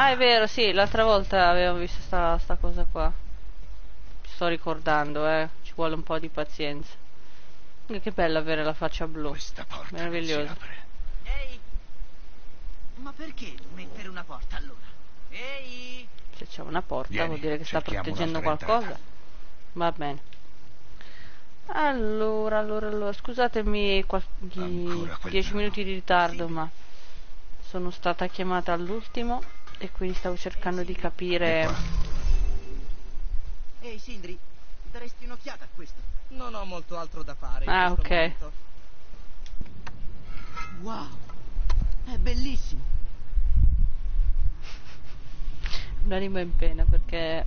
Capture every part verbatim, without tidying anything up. Ah, è vero, sì, l'altra volta avevo visto sta, sta cosa qua. Ci sto ricordando, eh. Ci vuole un po' di pazienza. E che bello avere la faccia blu. Questa porta meravigliosa. Non si apre. Ehi! Ma perché mettere una porta allora? Ehi! Se c'è una porta, vieni, vuol dire che sta proteggendo qualcosa. Va bene. Allora, allora, allora, scusatemi qualche dieci minuti di ritardo, sì, ma sono stata chiamata all'ultimo e quindi stavo cercando, ehi, di capire. Ehi Sindri, daresti un'occhiata a questo? Non ho molto altro da fare. Ah, in ok. Momento. Wow, è bellissimo. Un'anima in pena perché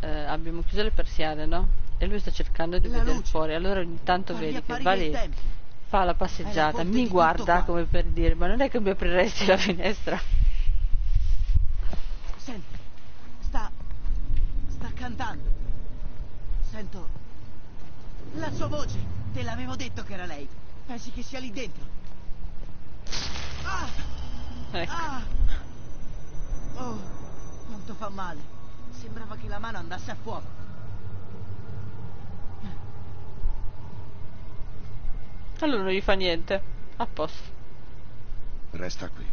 eh, abbiamo chiuso le persiane, no? E lui sta cercando di vedere fuori, allora ogni tanto vedi che va lì, fa la passeggiata, mi guarda come per dire, ma non è che mi apriresti la finestra? Senti, sta, sta cantando, sento la sua voce, te l'avevo detto che era lei, pensi che sia lì dentro? Ah! Ecco. Ah! Oh, quanto fa male, sembrava che la mano andasse a fuoco. Allora non gli fa niente. A posto. Resta qui.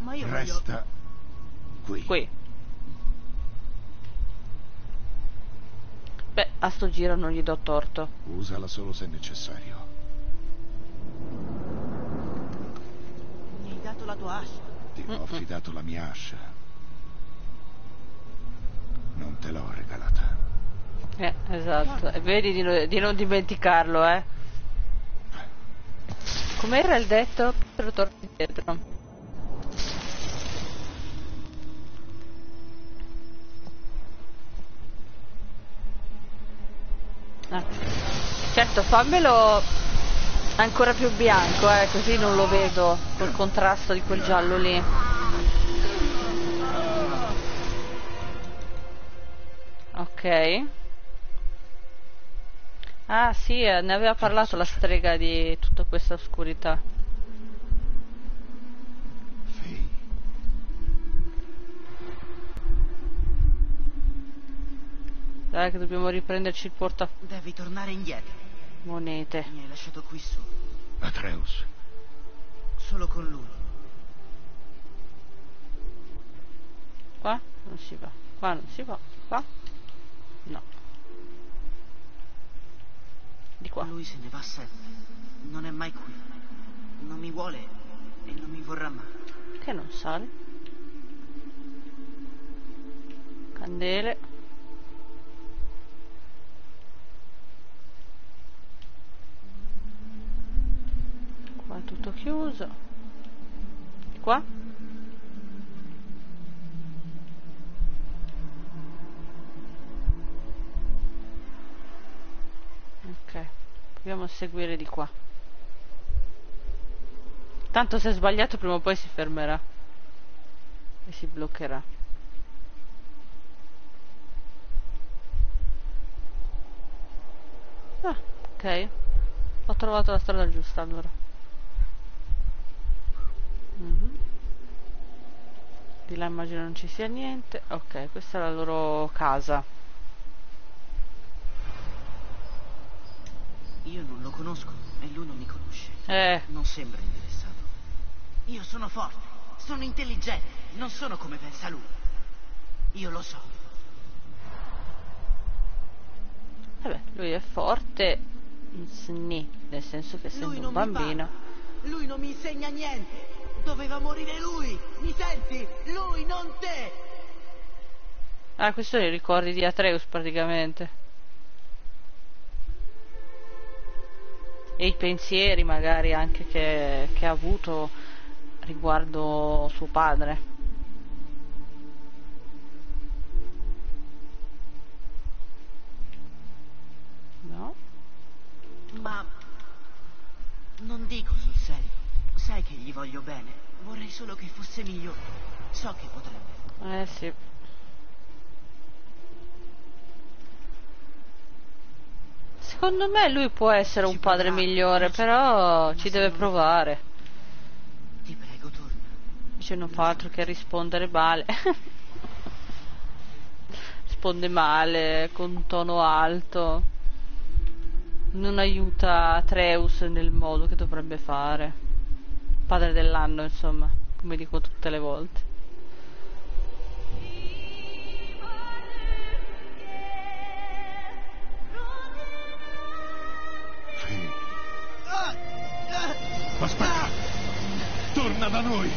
Ma io Resta voglio... qui. Qui. Beh, a sto giro non gli do torto. Usala solo se necessario. Mi hai dato la tua ascia. Ti mm-mm. ho affidato la mia ascia. Non te l'ho regalata. Eh, esatto. E vedi di, no, di non dimenticarlo, eh. Com'era il detto? Però torno indietro. Ah. Certo, fammelo ancora più bianco, eh, così non lo vedo col contrasto di quel giallo lì. Ok. Ah sì, ne aveva parlato la strega di tutta questa oscurità. Sì. Dai che dobbiamo riprenderci il porta... Devi tornare indietro. Monete. Mi hai lasciato qui su. Atreus. Solo con lui. Qua? Non si va. Qua non si va. Qua? No. Di qua. Lui se ne va sempre, non è mai qui, non mi vuole e non mi vorrà mai. Perché non sale? Candele. Qua è tutto chiuso. Di qua? Ok, proviamo a seguire di qua. Tanto se è sbagliato prima o poi si fermerà e si bloccherà. Ah, ok. Ho trovato la strada giusta allora. Mm-hmm. Di là immagino non ci sia niente. Ok, questa è la loro casa. Io non lo conosco e lui non mi conosce. Eh. Non sembra interessato. Io sono forte, sono intelligente, non sono come pensa lui. Io lo so. Vabbè, lui è forte, sni, nel senso che essendo un bambino. Lui non mi insegna niente. Doveva morire lui. Mi senti? Lui, non te. Ah, questi sono i ricordi di Atreus praticamente. E i pensieri magari anche che, che ha avuto riguardo suo padre. No? Ma non dico sul serio. Sai che gli voglio bene. Vorrei solo che fosse migliore. So che potrebbe. Eh sì. Secondo me lui può essere un padre migliore, però ci deve provare. Ti prego, torna. invece non fa altro che rispondere male. Risponde male, con tono alto, non aiuta Atreus nel modo che dovrebbe fare. Padre dell'anno, insomma, come dico tutte le volte. Aspetta! Torna da noi!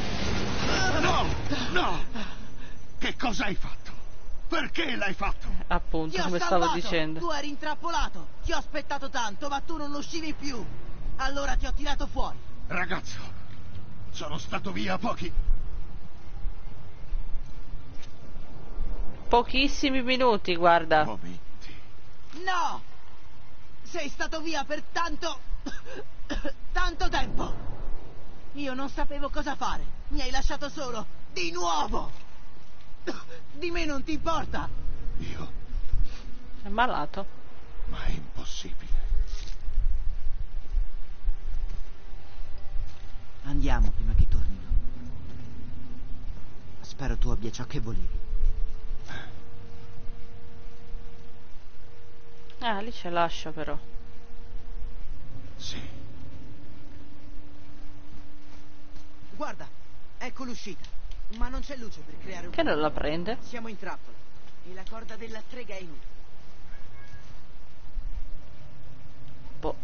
No! No! Che cosa hai fatto? Perché l'hai fatto? Appunto, come stavo dicendo. Tu eri intrappolato! Ti ho aspettato tanto, ma tu non uscivi più! Allora ti ho tirato fuori! Ragazzo, sono stato via pochi... Pochissimi minuti, guarda! Momenti. No! Sei stato via per tanto... tanto tempo! Io non sapevo cosa fare. Mi hai lasciato solo, di nuovo! Di me non ti importa! Io? È malato. Ma è impossibile. Andiamo prima che tornino. Spero tu abbia ciò che volevi. Ah, lì ce lascia però. Sì. Guarda, ecco l'uscita, ma non c'è luce per creare un... Che non la prende? Siamo in trappola e la corda della strega è inutile. Boh.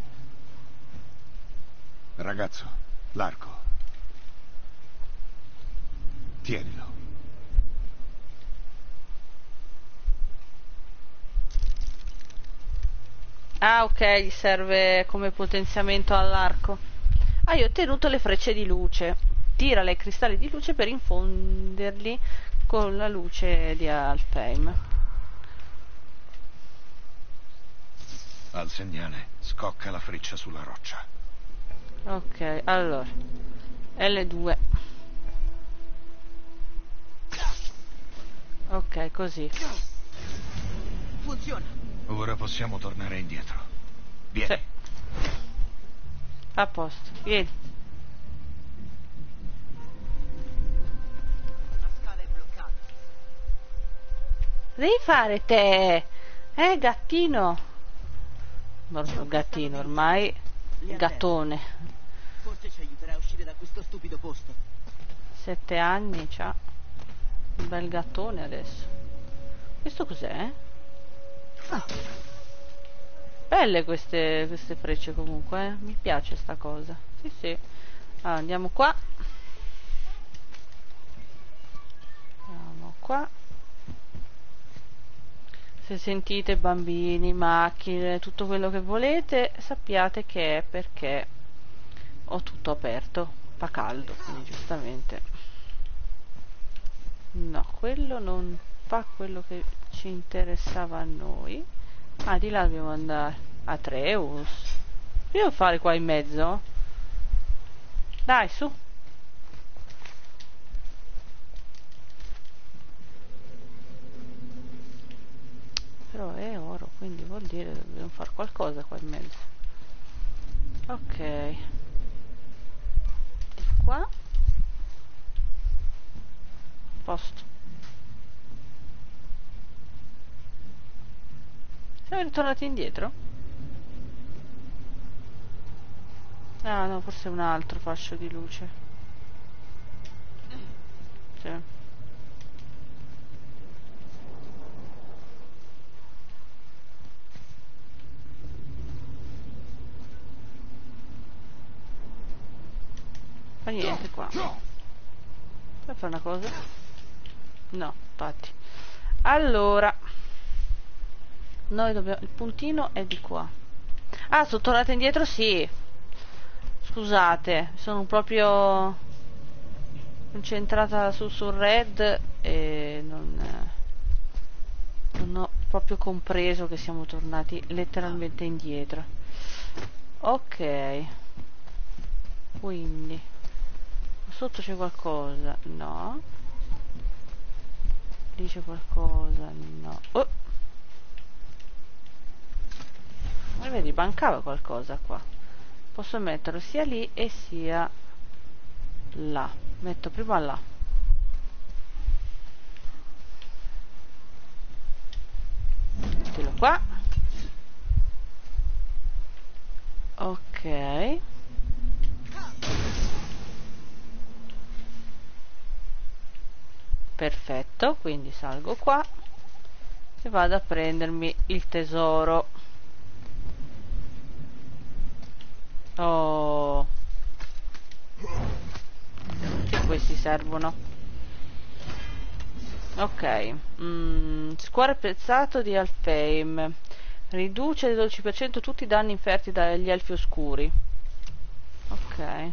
Ragazzo, l'arco. Tienilo. Ah, ok, gli serve come potenziamento all'arco. Hai ottenuto le frecce di luce. Tira i cristalli di luce per infonderli con la luce di Alfheim. Al segnale, scocca la freccia sulla roccia. Ok, allora L due. Ok, così funziona. Ora possiamo tornare indietro. Vieni. Sì. A posto, vieni. Devi fare te, eh gattino, gattino ormai, gattone. Forse ci aiuterà a uscire da questo stupido posto. Sette anni c'ha, un bel gattone adesso. Questo cos'è? Ah. Belle queste, queste frecce comunque, eh? Mi piace sta cosa. Sì sì. Allora, andiamo qua. Andiamo qua. Se sentite bambini, macchine, tutto quello che volete, sappiate che è perché ho tutto aperto, fa caldo, quindi giustamente. No, quello non fa quello che ci interessava a noi. Ah, di là dobbiamo andare. Atreus, che devo fare qua in mezzo? Dai, su. Però è oro, quindi vuol dire che dobbiamo fare qualcosa qua in mezzo. Ok, di qua. Posto. Siamo ritornati indietro? Ah no, forse un altro fascio di luce. Sì. Fa niente qua. Puoi fare una cosa? No, infatti. Allora noi dobbiamo... il puntino è di qua. Ah, sono tornata indietro, sì. Scusate, sono proprio concentrata su sul red e non, non ho proprio compreso che siamo tornati letteralmente indietro. Ok. Quindi sotto c'è qualcosa, no? Lì c'è qualcosa, no? Oh! E vedi, mancava qualcosa qua. Posso metterlo sia lì e sia là. Metto prima là. qua. Ok. Perfetto, quindi salgo qua e vado a prendermi il tesoro. Oh, questi servono. Ok. mm, Scuore apprezzato di Alfheim. Riduce del dodici per cento tutti i danni inferti dagli elfi oscuri. Ok.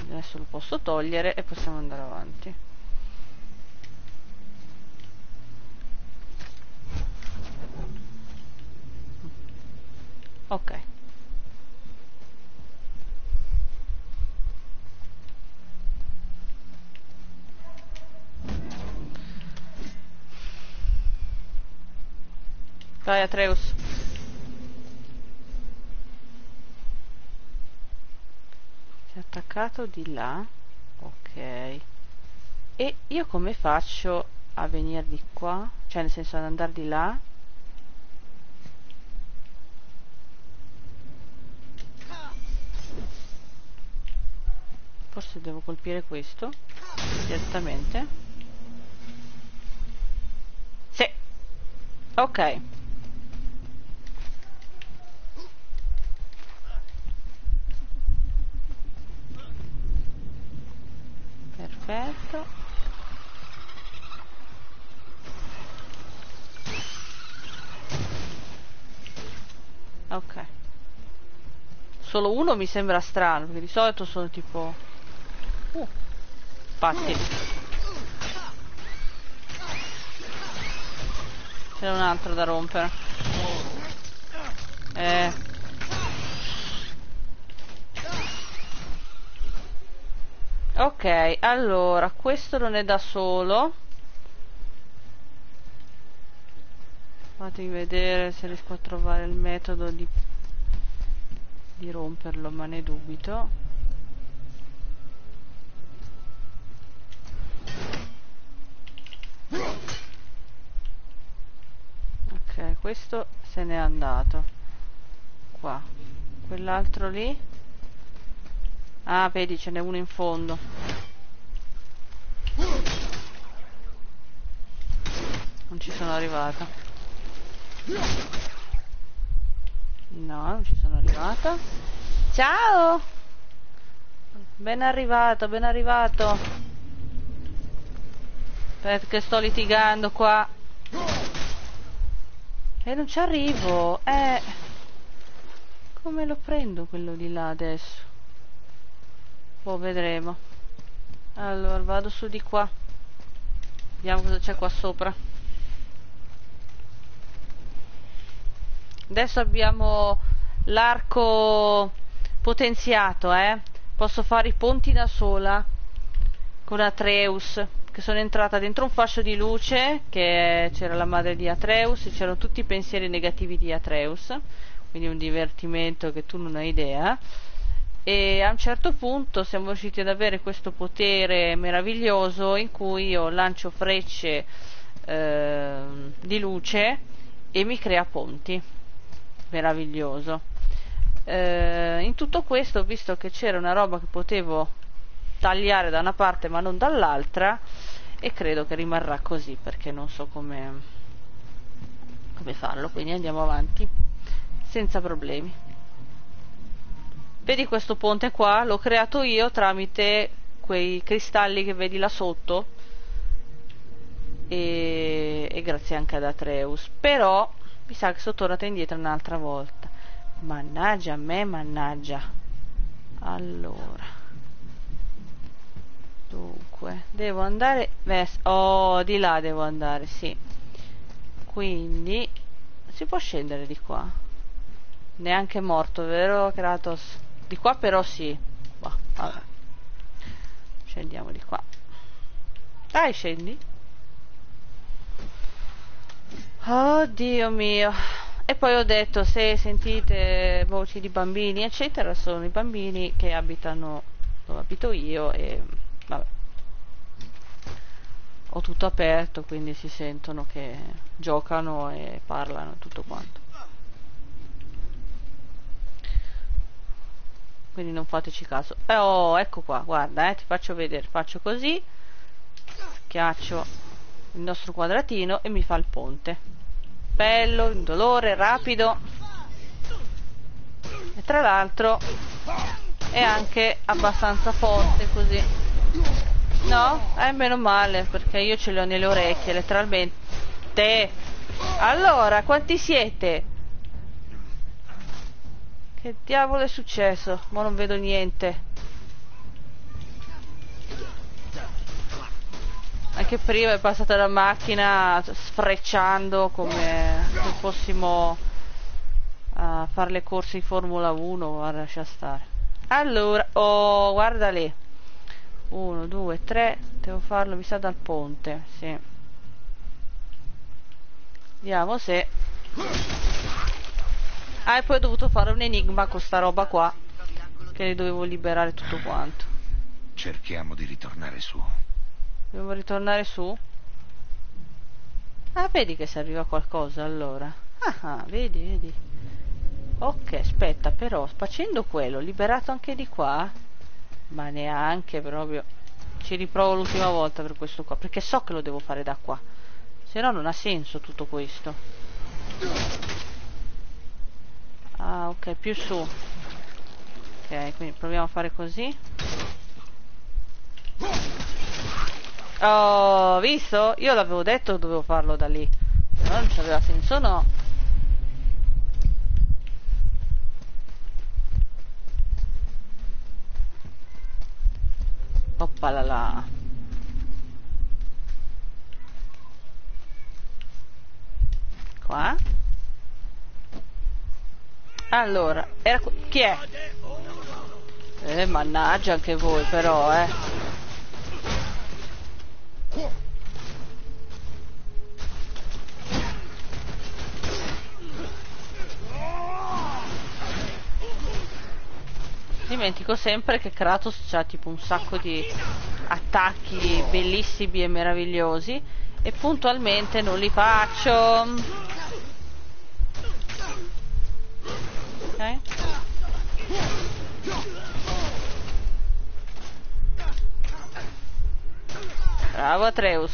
Adesso lo posso togliere e possiamo andare avanti. Ok. Dai, Atreus. Si è attaccato di là. Ok. E io come faccio a venire di qua? Cioè, nel senso, ad andare di là? Forse devo colpire questo direttamente. Sì. Ok. Perfetto. Ok. Solo uno mi sembra strano, perché di solito sono tipo... Uh, fatti. C'è un altro da rompere. Eh... Ok, allora, questo non è da solo. Fatemi vedere se riesco a trovare il metodo di, di romperlo, ma ne dubito. Ok, questo se n'è andato. Qua. Quell'altro lì? Ah, vedi, ce n'è uno in fondo. Non ci sono arrivata. No, non ci sono arrivata. Ciao! Ben arrivato, ben arrivato. Perché sto litigando qua. E non ci arrivo. Eh... Come lo prendo quello di là adesso? Boh, vedremo. Allora, vado su di qua. Vediamo cosa c'è qua sopra. Adesso abbiamo l'arco potenziato, eh. Posso fare i ponti da sola con Atreus, che sono entrata dentro un fascio di luce, che c'era la madre di Atreus e c'erano tutti i pensieri negativi di Atreus, quindi un divertimento che tu non hai idea. E a un certo punto siamo riusciti ad avere questo potere meraviglioso in cui io lancio frecce eh, di luce e mi crea ponti. Meraviglioso. Eh, in tutto questo ho visto che c'era una roba che potevo tagliare da una parte ma non dall'altra, e credo che rimarrà così perché non so come, come farlo, quindi andiamo avanti senza problemi. Vedi questo ponte qua? L'ho creato io tramite quei cristalli che vedi là sotto e, e grazie anche ad Atreus. Però mi sa che sono tornata indietro un'altra volta. Mannaggia a me, mannaggia. Allora, dunque, devo andare... Oh, di là devo andare, sì. Quindi si può scendere di qua? Neanche morto, vero Kratos? Di qua però sì. Bah, vabbè. Scendiamo di qua. Dai, scendi. Oh Dio mio. E poi ho detto, se sentite voci di bambini eccetera, sono i bambini che abitano dove abito io. E vabbè. ho tutto aperto, quindi si sentono che giocano e parlano e tutto quanto. Quindi non fateci caso. Eh, oh, ecco qua, guarda, eh, ti faccio vedere, faccio così, schiaccio il nostro quadratino e mi fa il ponte. Bello, indolore, rapido. E tra l'altro è anche abbastanza forte così. No? Eh, meno male, perché io ce le ho nelle orecchie, letteralmente. Allora, quanti siete? Che diavolo è successo? Ma non vedo niente. Anche prima è passata la macchina sfrecciando come se fossimo a fare le corse in Formula uno. Guarda, lascia stare. Allora, oh, guarda lì. uno, due, tre. Devo farlo, mi sa, dal ponte. Sì. Vediamo se... Ah, e poi ho dovuto fare un enigma con sta roba qua, che dovevo liberare tutto quanto. Cerchiamo di ritornare su. Dobbiamo ritornare su? Ah, vedi che serviva qualcosa allora. Ah, ah, vedi, vedi. Ok, aspetta, però, facendo quello, liberato anche di qua? Ma neanche proprio. Ci riprovo l'ultima volta per questo qua, perché so che lo devo fare da qua. Se no non ha senso tutto questo. Ah, ok, più su. Ok, quindi proviamo a fare così. Oh, visto? Io l'avevo detto che dovevo farlo da lì. Però non c'aveva senso, no. Oppalala. Qua. Allora, era chi è? Eh, mannaggia anche voi però, eh. Dimentico sempre che Kratos ha tipo un sacco di attacchi bellissimi e meravigliosi e puntualmente non li faccio. Okay. Bravo Atreus.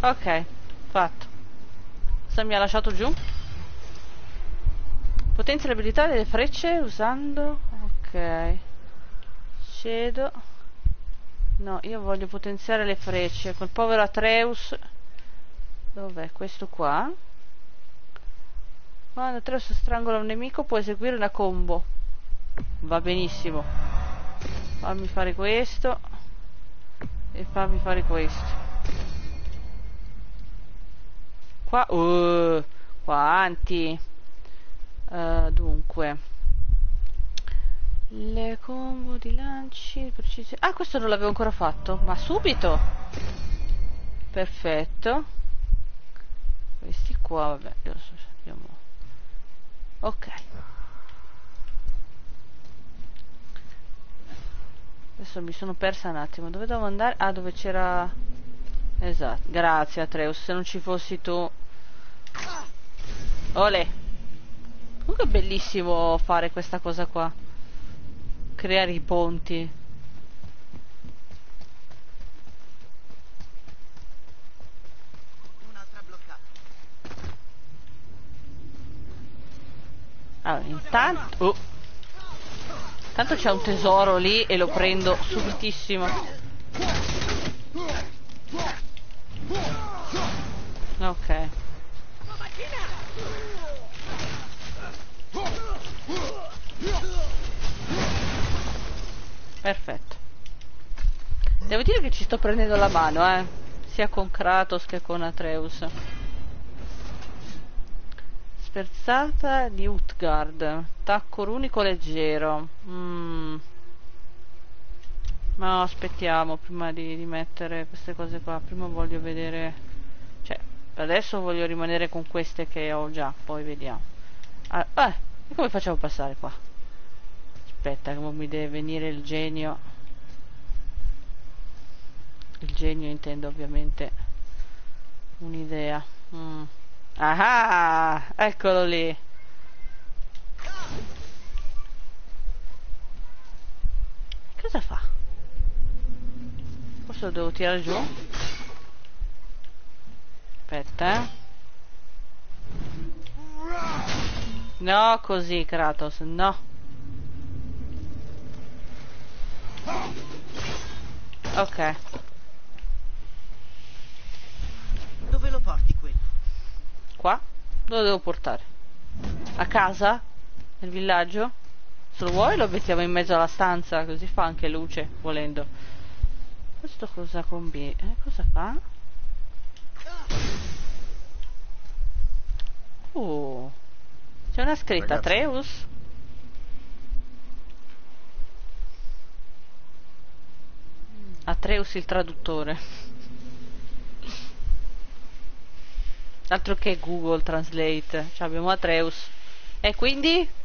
Ok, fatto. Se mi ha lasciato giù. Potenzia l'abilità delle frecce usando... Ok. Cedo. No, io voglio potenziare le frecce. Col povero Atreus. Dov'è? Questo qua. Quando Atreus strangola un nemico può eseguire una combo. Va benissimo. Fammi fare questo. E fammi fare questo. Qua... Uh, quanti? Uh, dunque. Le combo di lanci... precisi. Ah, questo non l'avevo ancora fatto. Ma subito. Perfetto. Questi qua, vabbè. Io so, abbiamo... Ok. Adesso mi sono persa un attimo. Dove dovevo andare? Ah, dove c'era... Esatto. Grazie Atreus, se non ci fossi tu. Olè. Comunque è bellissimo fare questa cosa qua. Creare i ponti. Allora, intanto... Oh. Intanto c'è un tesoro lì e lo prendo subitissimo. Ok. Perfetto. Devo dire che ci sto prendendo la mano, eh. Sia con Kratos che con Atreus. Sperzata di Utgard, attacco runico leggero. Mm. Ma aspettiamo prima di, di mettere queste cose qua. Prima voglio vedere, cioè adesso voglio rimanere con queste che ho già, poi vediamo. Ah, eh, e come facciamo a passare qua? Aspetta, come mi deve venire il genio. Il genio intendo ovviamente un'idea. Mm. Ah, eccolo lì. Cosa fa? Forse lo devo tirare giù. Aspetta, eh. No, così, Kratos, no. Ok. Dove lo porti quello? Qua? Dove lo devo portare? A casa? Nel villaggio? Se lo vuoi lo mettiamo in mezzo alla stanza, così fa anche luce, volendo. Questo cosa combina? Eh, cosa fa? Uh. C'è una scritta, Atreus? Atreus il traduttore. Altro che Google Translate, cioè abbiamo Atreus. E quindi?